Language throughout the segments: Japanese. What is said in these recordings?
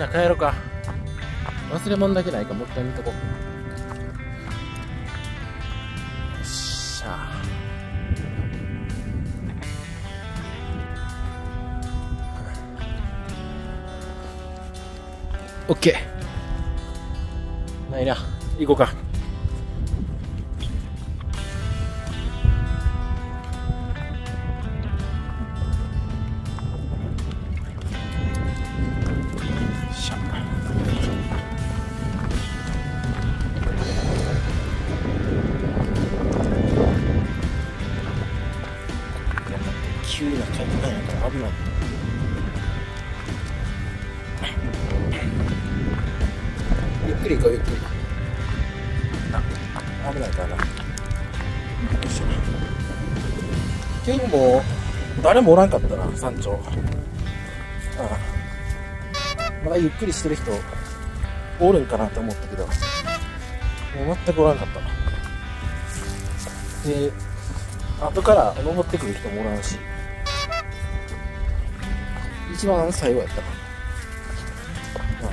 な帰ろうか。忘れ物だけないかもう一回見とこう。オッケー、ないな、行こうか。急な感じなんやから危ない。ゆっくり行こう、ゆっくり。あ、危ないからな。よいしょ。今日も誰もおらんかったな、山頂。ああ、まだゆっくりしてる人おるんかなと思ったけど、もう全くおらんかった。で、後から登ってくる人もおらんし、一番最後やったかな。あ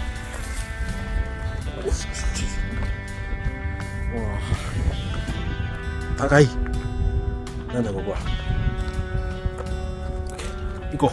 あ、高い。なんだここは。行こう。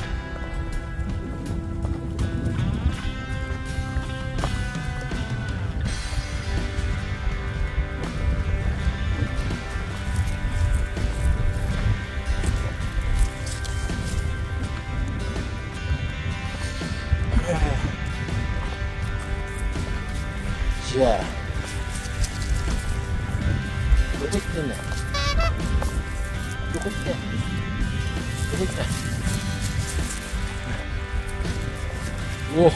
じゃあどこ行ってんの？どこ行ってんの？どこ行ってんの？おお、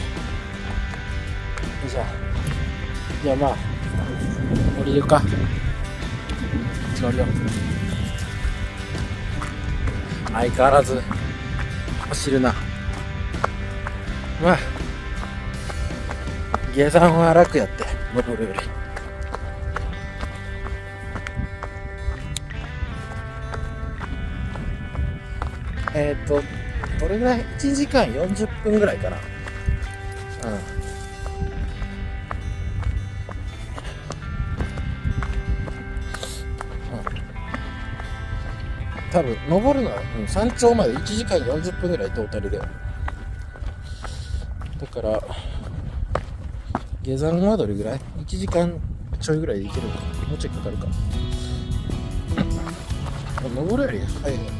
じゃあまあ降りるか。降りよう。相変わらず走るな。まあ下山は楽やって登るより。どれぐらい ?1 時間40分ぐらいかな。多分登るのは、山頂まで1時間40分ぐらいトータルで。だから下山はどれぐらい ?1 時間ちょいぐらいで行けるのか。もうちょいかかるか。登るより早いね。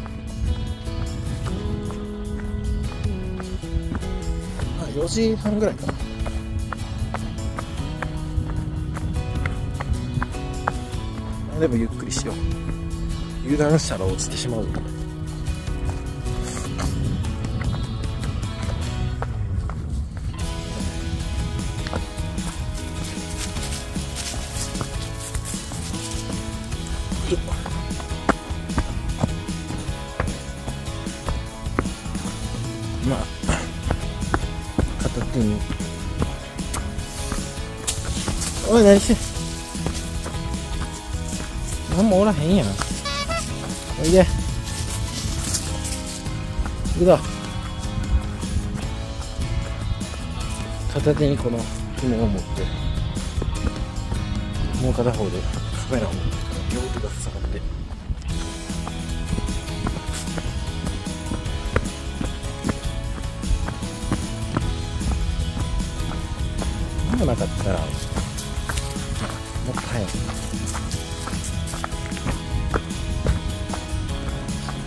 あ、4時半ぐらいか。でもゆっくりしよう。油断したら落ちてしまう。まあ片手に、おい何してん、何もおらへんやん。おいで、行くぞ。片手にこの紐を持って、もう片方でカメラを持って、両手が塞がって、なかったらもったいない。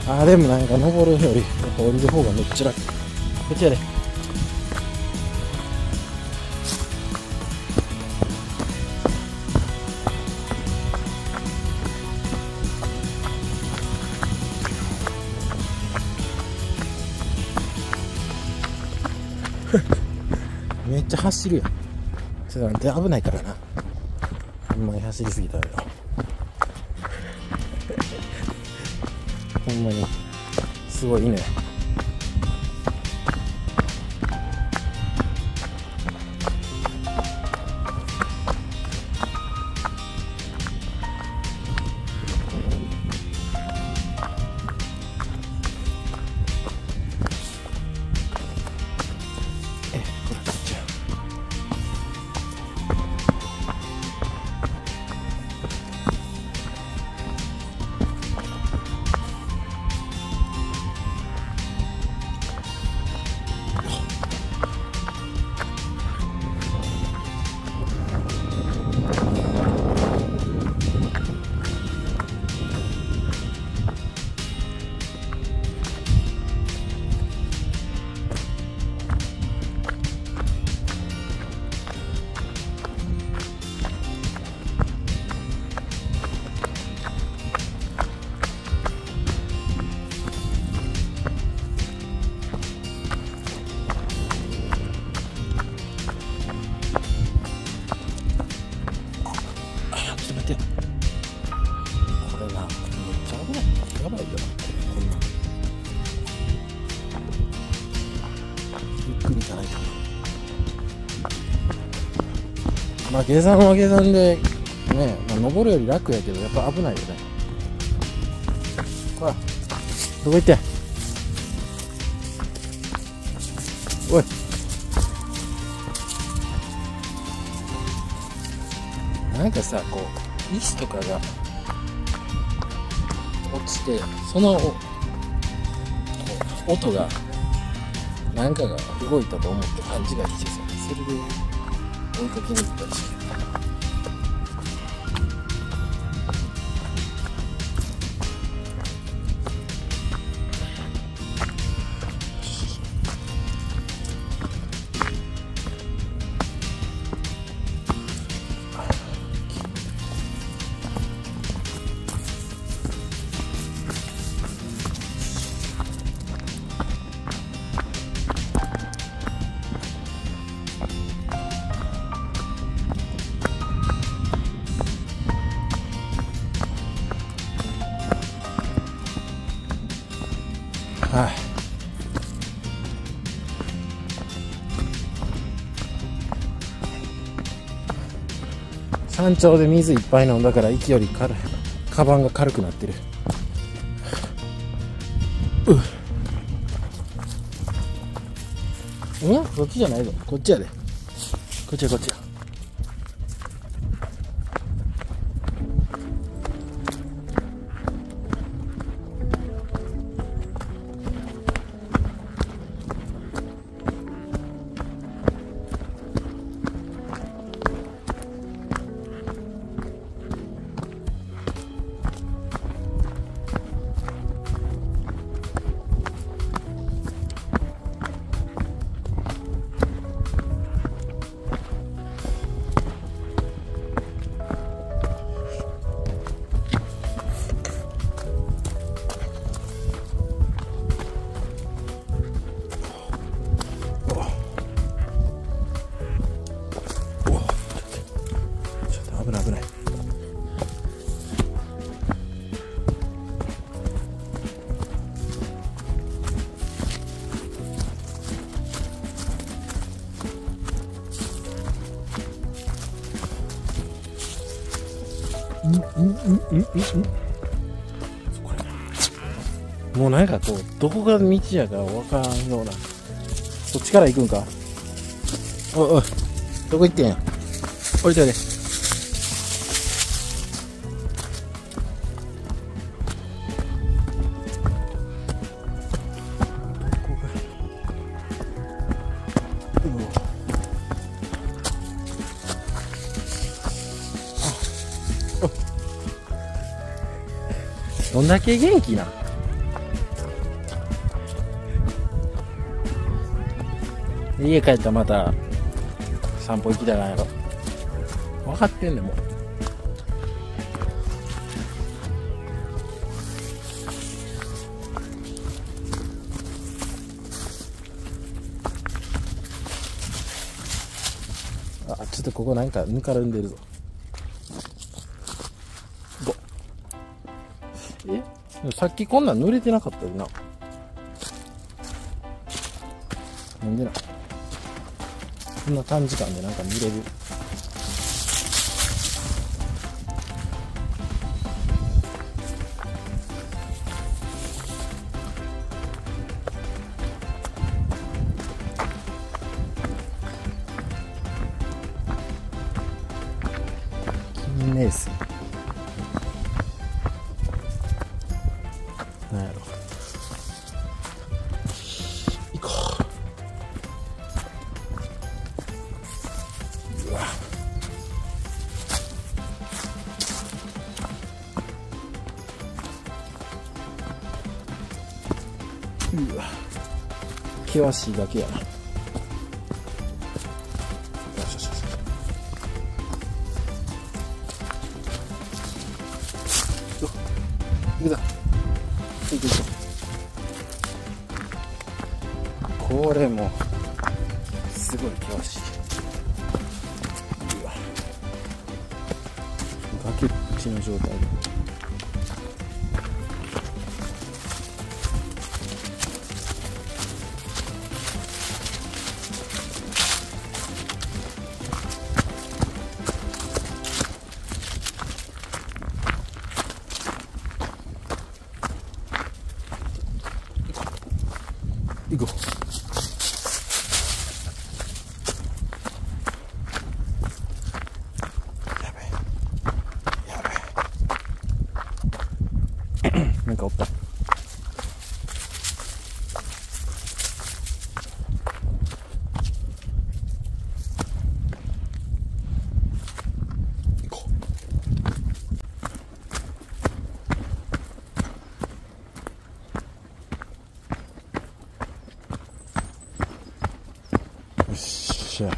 あーでもなんか登るよりやっぱ降りる方がめっちゃ楽。こっちやで。めっちゃ走るやん。なんて危ないからな、あんまり走りすぎたらよほんまにすごいね。え、これ取っちゃう。ょっと待って、これな、めっちゃ危ない、やばいよ、こんなゆっくりいかないと。まあ下山は下山でね、まあ、登るより楽やけどやっぱ危ないよね。ほらどこ行って、おいなんかさ、こう石とかが落ちて、その音がなんかが動いたと思って勘違いしてさ、それで追いかけに行ったりして。山頂で水いっぱい飲んだから息より軽い、カバンが軽くなってる。うん、そっちじゃないぞ、こっちやで、こっちやこっちや。もうなんかこうどこが道やか分からんような。そっちから行くんか。おいおいどこ行ってんや、降りておいで。どんだけ元気な。家帰ったらまた散歩行きたないやろ、分かってんねんもう。あ、ちょっとここなんかぬかるんでるぞ。さっきこんなん濡れてなかったよな。なんでな。こんな短時間でなんか濡れる。金メス。なんやろ、行こう。うわうわ、険しいだけやな。よしよしよし、行くぞ。これもすごい険しい。うわ崖っぷちの状態で。行こう。やべえなんかおった。よっしゃ。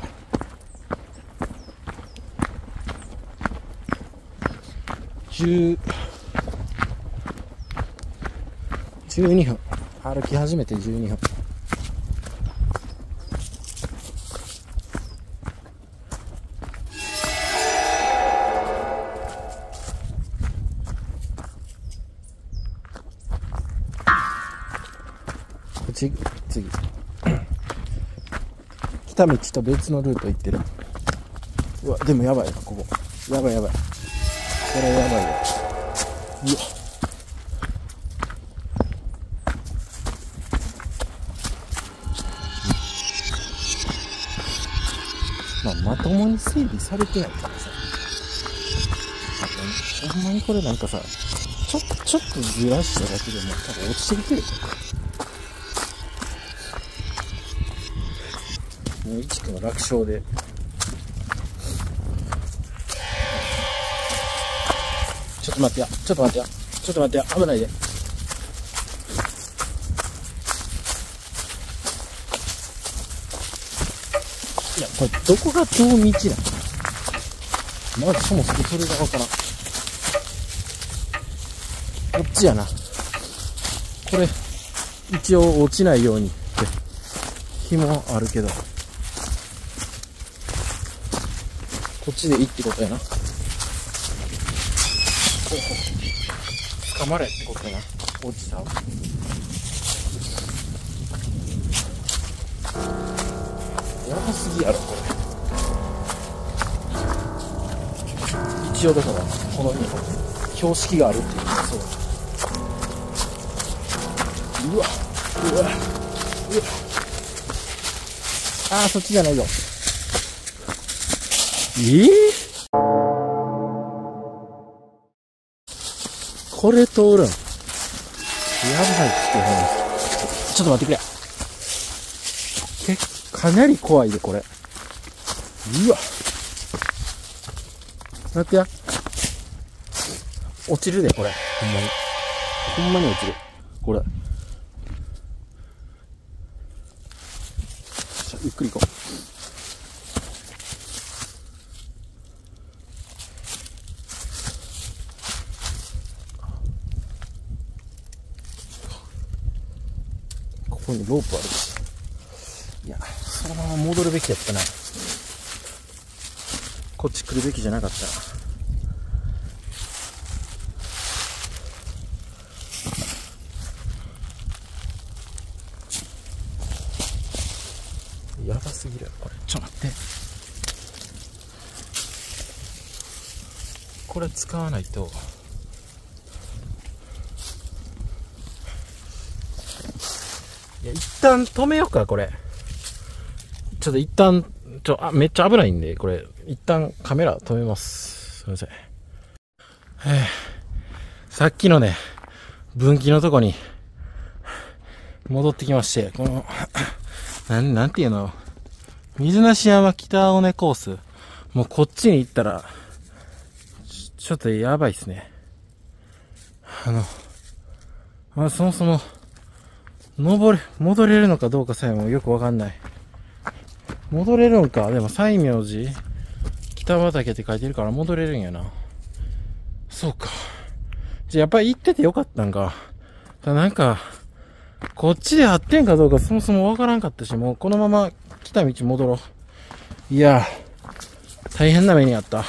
12分。歩き始めて12分。次。来た道と別のルート行ってる。うわ、でもやばいな、ここ。やばい。これやばいよ。うわ。まあ、まともに整備されてないからさ。ほんまにこれなんかさ、ちょっとずらしただけでも多分落ちてきてる。もう一区の楽勝で。ちょっと待ってや、危ないで。いや、これどこがどう道なの？まずそもそもそれがわからん。こっちやな。これ、一応落ちないようにって、紐あるけど。こっちでいいってことやな。捕まれってことやな。落ちた。やばすぎやろこれ。一応だからこの標識があるっていうのがそうだ。うわ。ああ、そっちじゃないぞ。これ通るん？やばいって。ちょっと待ってくれ。かなり怖いで、これ。うわ。待ってや。落ちるで、これ。ほんまに落ちる。これ。ゆっくり行こう。ここにロープあるし。いや、そのまま戻るべきやったな。こっち来るべきじゃなかったな。やばすぎるこれ。ちょっと待って、これ使わないと。いや、一旦止めようか、これ。ちょっと一旦、めっちゃ危ないんで、これ、一旦カメラ止めます。すいません。さっきのね、分岐のとこに、戻ってきまして、この、なんていうの、水無山北尾根コース。もうこっちに行ったら、ちょっとやばいっすね。そもそも、戻れるのかどうかさえもよくわかんない。戻れるんか。でも、西明寺、北畑って書いてるから戻れるんやな。そうか。じゃあ、やっぱり行っててよかったんか。なんか、こっちで合ってんかどうかそもそもわからんかったし、もうこのまま来た道戻ろう。いや、大変な目にあった。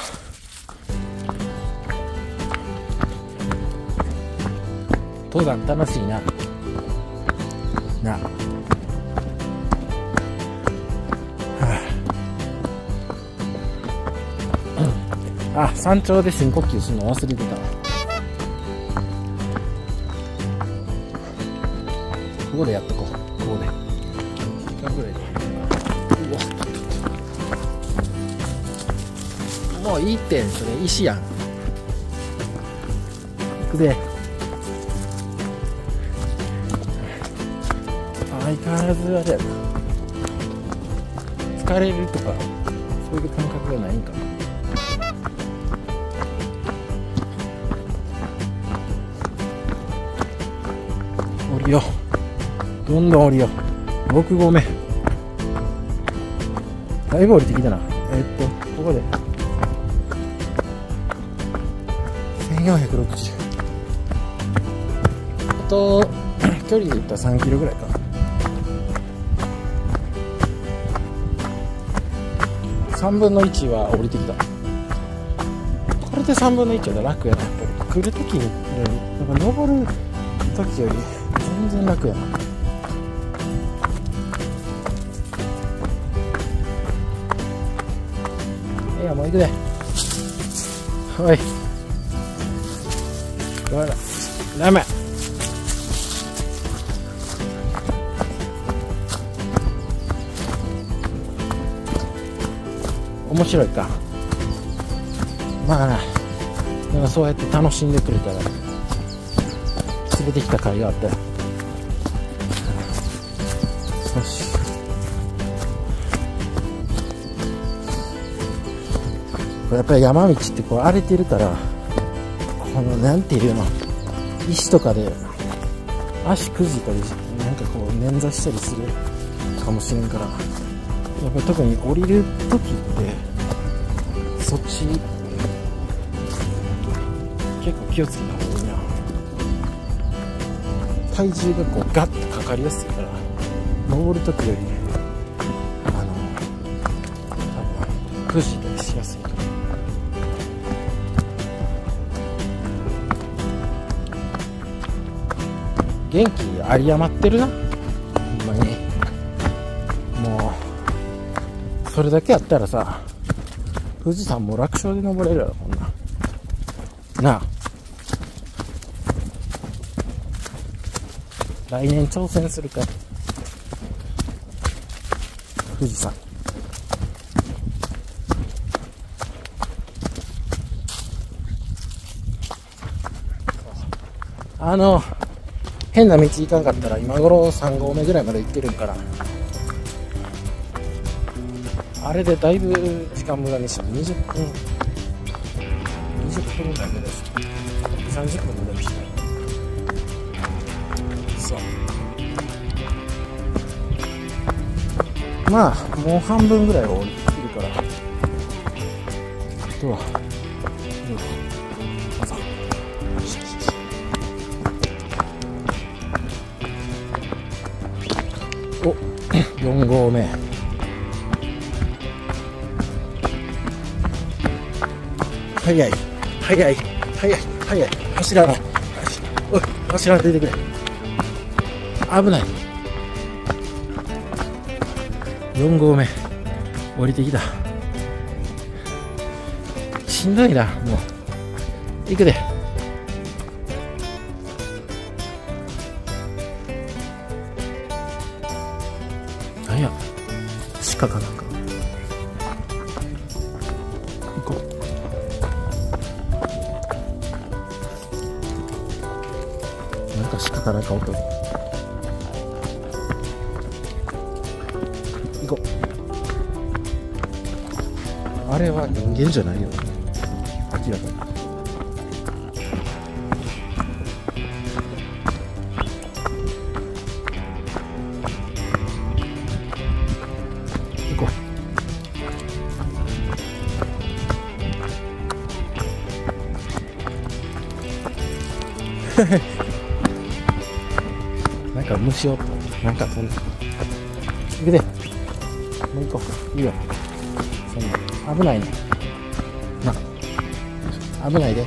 登山楽しいな。なあ、あ、山頂で深呼吸するの忘れてたわ。ここでやっとこう。ここで1時間ぐらいで。もういいってん、それ石やん。行くで。相変わらずあれやな、疲れるとかそういう感覚がないんかな。降りよう、どんどん降りよう。6合目だいぶ降りてきたな。ここで1460、あと距離でいったら3キロぐらいか。3分の1は降りてきた。これで3分の1は楽やな、やっぱり。来るときに、なんか登るときより全然楽やな。いや、もう行くで。おい。ほら、ラーメン。面白いか。まあな、でもそうやって楽しんでくれたら連れてきた甲斐があったよ。よし、やっぱり山道ってこう荒れてるから、このなんていうの、石とかで足くじいたりなんかこう捻挫したりするかもしれんから、やっぱり特に降りる時ってそっち結構気をつけた方がいいな。体重がこうガッとかかりやすいから、登る時より多分くじいたりしやすいと思う。元気あり余ってるな。それだけやったらさ、富士山も楽勝で登れるやろ、こんな。なあ、来年挑戦するか、富士山。変な道行かんかったら今頃3合目ぐらいまで行ってるんから、あれでだいぶ時間無駄にした。20分だけです。30分無駄にした。そう、まあもう半分ぐらいは降りてるから、あとは朝お4合目。早い、柱が、おい、柱が出てくれ。危ない。4合目降りてきた。しんどいな、もう行くで。何や、鹿かな。なんか音。行こう。あれは人間じゃないよ、明らかに。行こう。虫をなんか飛んで行くで。もう行こう。いいよ、そんな危ないね。な、危ないで。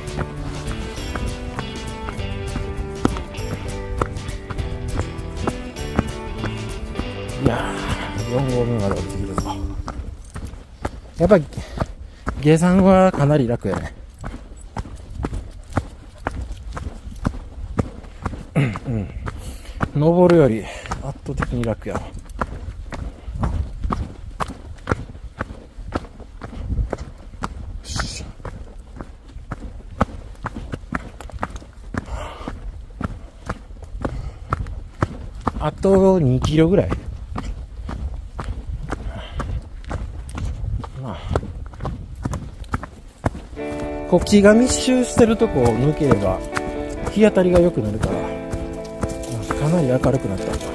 4合目まで降りてくるぞ。やっぱり下山はかなり楽やね。うん、登るより圧倒的に楽やわ。あと2キロぐらい。まあ、こう木が密集してるとこを抜ければ日当たりが良くなるから、かなり明るくなったんだ。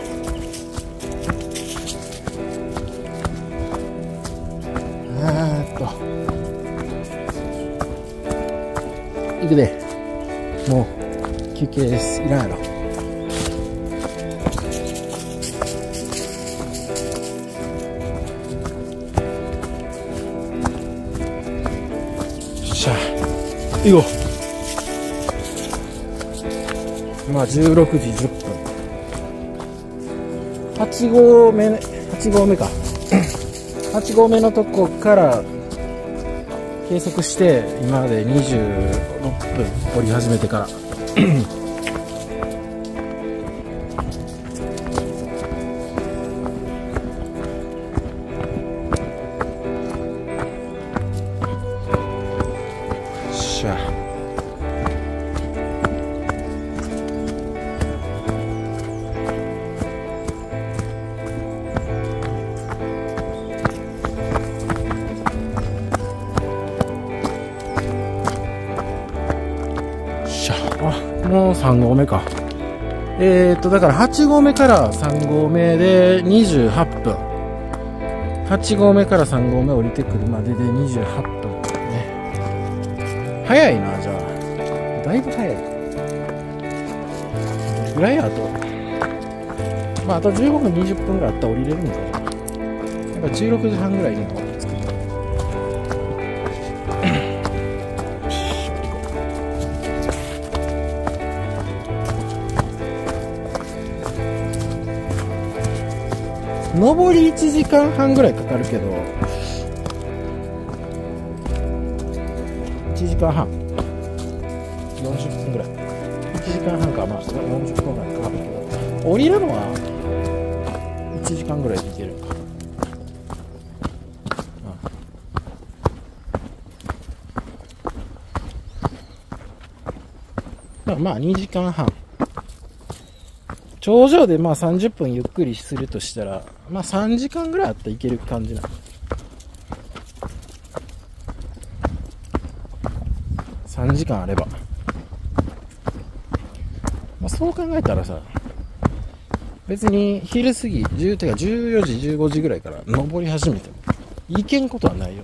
行くで。もう休憩です。いらんやろ。よまあ16時10分、8合目か8合目のとこから計測して今まで26分掘り始めてから3合目か。だから8合目から3合目で28分。8合目から3合目降りてくるまでで28分ね。早いな、じゃあ。だいぶ早い。どれぐらいやと。まあ、あと15分、20分ぐらいあったら降りれるんだよ。やっぱ16時半ぐらいには。上り1時間半ぐらいかかるけど、1時間半40分ぐらい、1時間半か、まあ40分ぐらいかかるけど、降りるのは1時間ぐらいでいけるか。うん、まあ2時間半。頂上でまあ30分ゆっくりするとしたら、まあ3時間ぐらいあったらいける感じなの。3時間あれば。まあ、そう考えたらさ、別に昼過ぎ、14時、15時ぐらいから登り始めても、いけんことはないよ。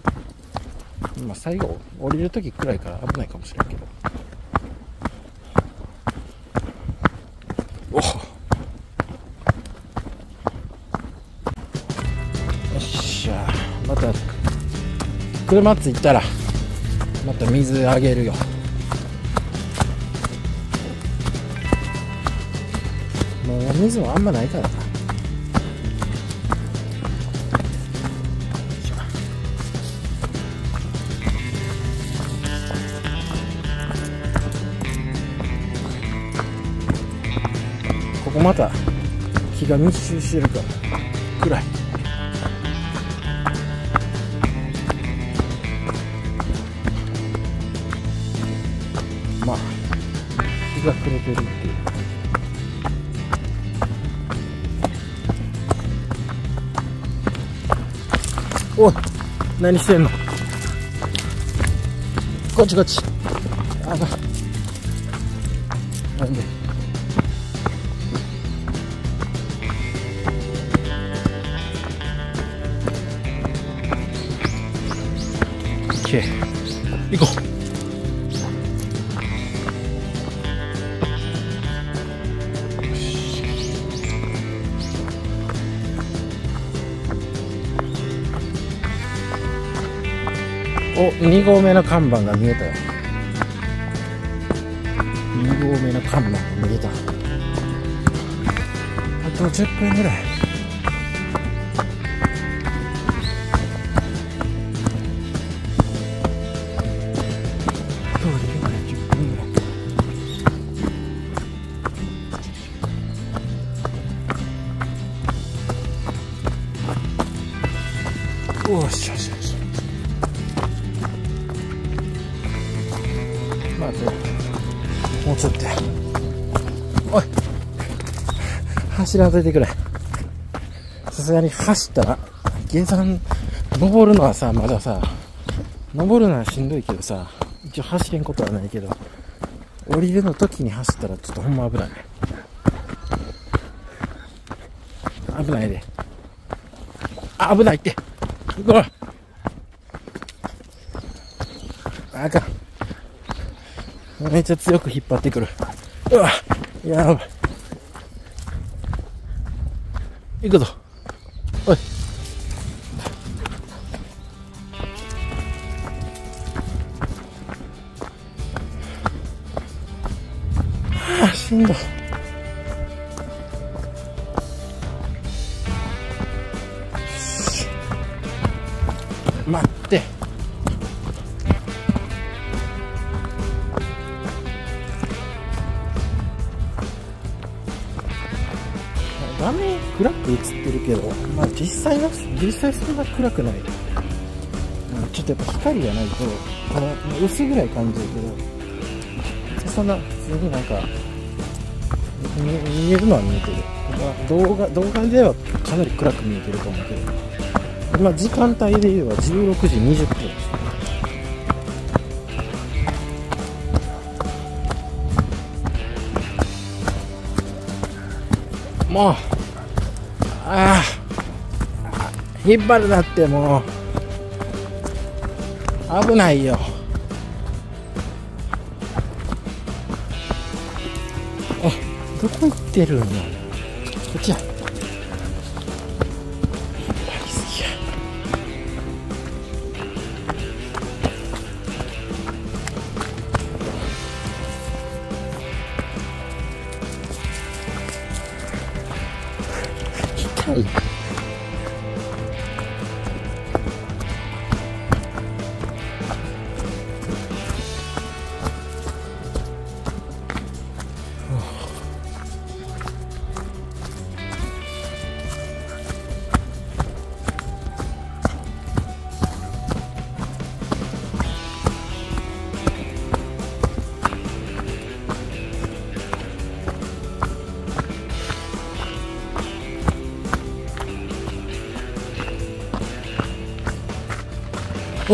まあ最後、降りるときくらいから危ないかもしれんけど。車着いたらまた水あげるよ。もう水もあんまないからな。ここまた木が密集してるから暗い。がくれてるっていう。おい、何してんの？こっちこっち。あかん。なんで？OK、行こう。お、2合目の看板が見えたよ。2合目の看板が見えた。あと10分ぐらい。しよしよし。待て、もうちょっと。おい、柱当ててくれ。さすがに走ったら、原山登るのはさ、まださ、登るのはしんどいけどさ、一応走れんことはないけど、降りるの時に走ったらちょっとほんま危ない。危ないで。あ、危ないって。ほら。あかん。めっちゃ強く引っ張ってくる。うわ、やばい。行くぞ。おい。はあ、死んだ。待って。画面暗く映ってるけど、まあ実際そんな暗くない。ちょっとやっぱ光がないと、この薄暗い感じだけど、そんな普通になんか見えるのは見えてる。動画ではかなり暗く見えてると思うけど。今時間帯で言えば16時20分です。もう、ああ、引っ張るなってもう、危ないよ。どこ行ってるの？こっちや。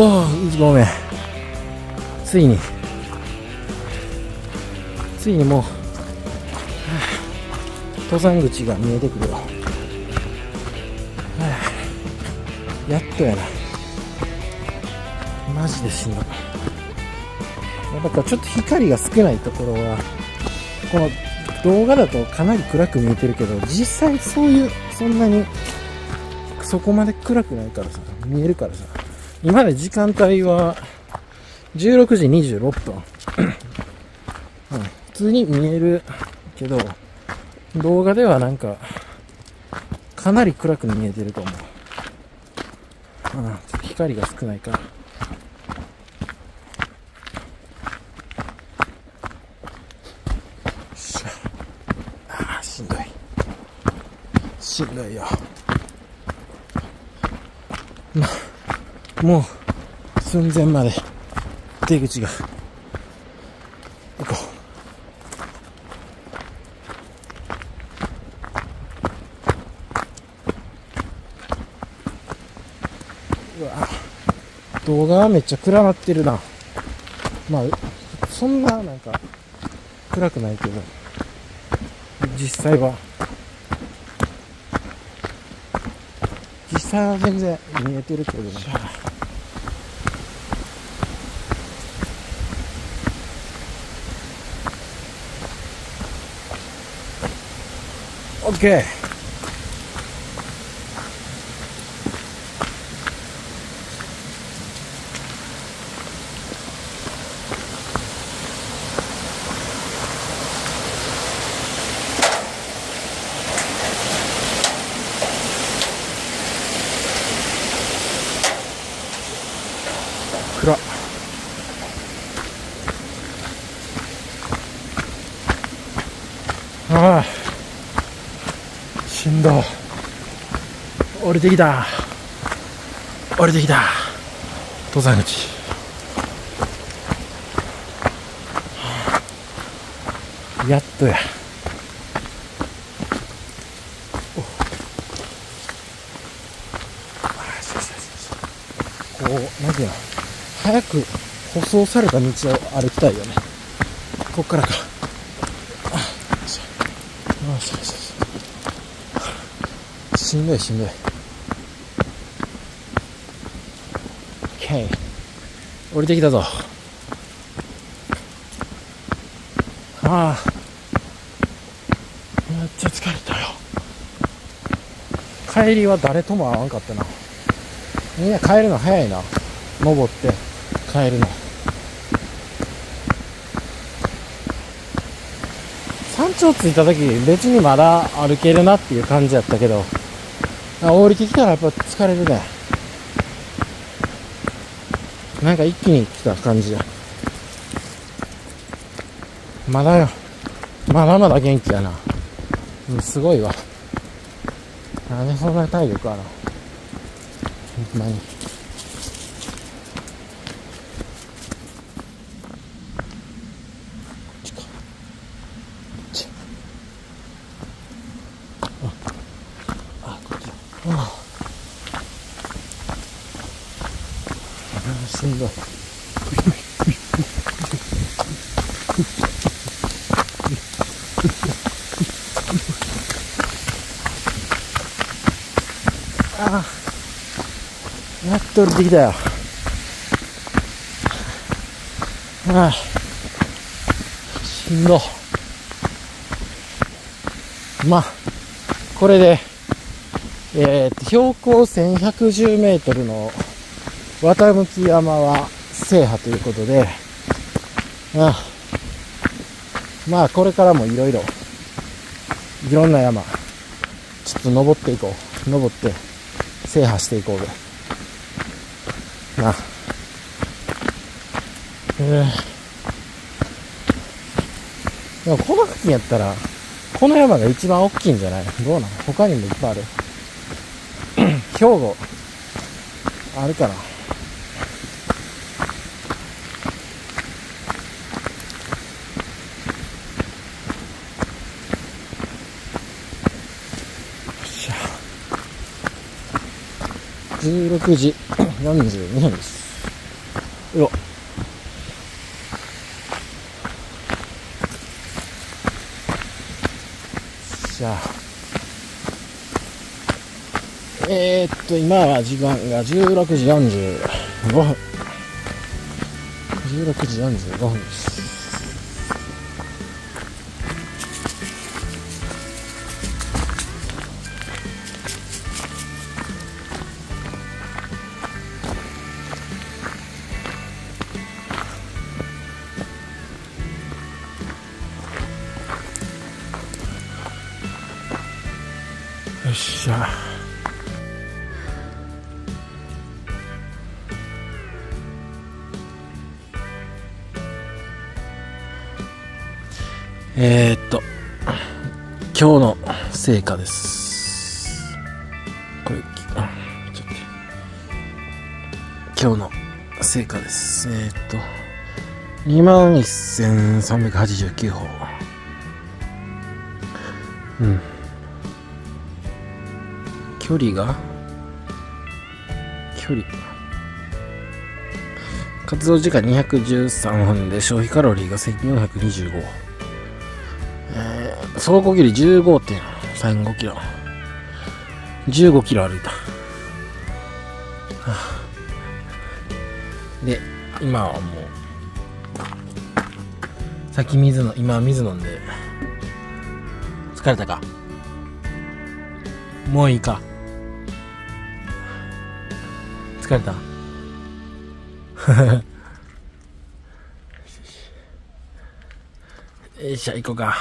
おー、ごめん。ついにもう、はあ、登山口が見えてくるよ。はあ、やっとやな。マジでしんどい。やっぱちょっと光が少ないところは、この動画だとかなり暗く見えてるけど、実際そんなに、そこまで暗くないからさ、見えるからさ。今の時間帯は16時26分、うん、普通に見えるけど動画ではなんかかなり暗く見えてると思う、うん、ちょっと光が少ないからあーしんどいよ。もう寸前まで出口が行こう。うわ、動画はめっちゃ暗なってるな。まあそんななんか暗くないけど実際は全然見えてるけどね。オッケー。暗っ。ああ。しんど。降りてきた。降りてきた登山口。やっとや。こう、なんていうの、早く舗装された道を歩きたいよね。こっからか。しんどいしんどい。OK。降りてきたぞ。ああ。めっちゃ疲れたよ。帰りは誰とも会わんかったな。みんな帰るの早いな。登って帰るの。山頂着いた時別にまだ歩けるなっていう感じやったけど、降りてきたらやっぱ疲れるね。なんか一気に来た感じや。まだよ。まだまだ元気やな。すごいわ。なんでそんな体力あるの。ほんまに。あ、こっちだ。ああ、しんどい。ああ、やっと降りてきたよ。ああ、しんど。まあ、これで、標高1110メートルの綿貫山は制覇ということで、ああ、まあこれからもいろんな山、ちょっと登っていこう。登って、制覇していこうぜな。でもこの付近やったらこの山が一番大きいんじゃない？どうなの？他にもいっぱいある。兵庫あるかな。16時42分です。うわ。じゃあ。今は時間が16時45分。16時45分です。よっしゃ。今日の成果です。これ、ちょっと。今日の成果です。21,389 歩。うん。距離活動時間213分で消費カロリーが1425、総合距離 15.35 キロ、15キロ歩いた、はあ、で今はもうさっき水の今は水飲んで疲れたかもういいか疲れたよいしょ、行こうか。